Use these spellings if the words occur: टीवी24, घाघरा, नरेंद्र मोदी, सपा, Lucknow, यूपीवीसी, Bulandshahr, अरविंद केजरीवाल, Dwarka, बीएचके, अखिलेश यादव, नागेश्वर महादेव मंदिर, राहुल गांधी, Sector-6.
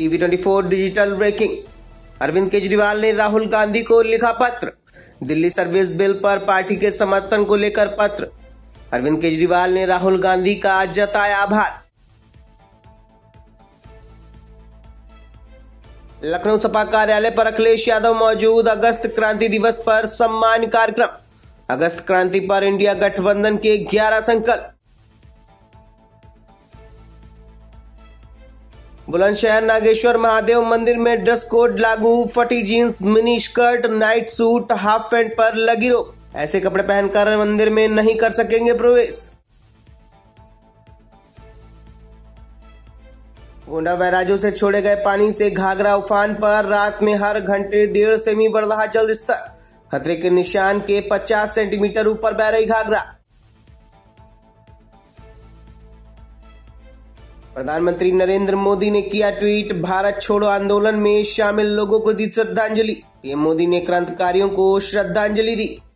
टीवी24 digital breaking. अरविंद केजरीवाल ने राहुल गांधी को लिखा पत्र। दिल्ली सर्विस बिल पर पार्टी के समर्थन को लेकर पत्र। अरविंद केजरीवाल ने राहुल गांधी का आज जताया आभार। लखनऊ सपा कार्यालय पर अखिलेश यादव मौजूद। अगस्त क्रांति दिवस पर सम्मान कार्यक्रम। अगस्त क्रांति पर इंडिया गठबंधन के 11 संकल्प। बुलंदशहर नागेश्वर महादेव मंदिर में ड्रेस कोड लागू। फटी jeans, mini skirt, night suit, half pant पर लगी रोक। ऐसे कपड़े पहनकर मंदिर में नहीं कर सकेंगे प्रवेश। गोंडा बैराजों से छोड़े गए पानी से घाघरा उफान पर। रात में हर घंटे 1.5 सेमी बढ़ रहा जल स्तर। खतरे के निशान के 50 सेंटीमीटर ऊपर बह रही घाघरा। प्रधानमंत्री नरेंद्र मोदी ने किया ट्वीट। भारत छोड़ो आंदोलन में शामिल लोगों को दी श्रद्धांजलि। पीएम मोदी ने क्रांतिकारियों को श्रद्धांजलि दी।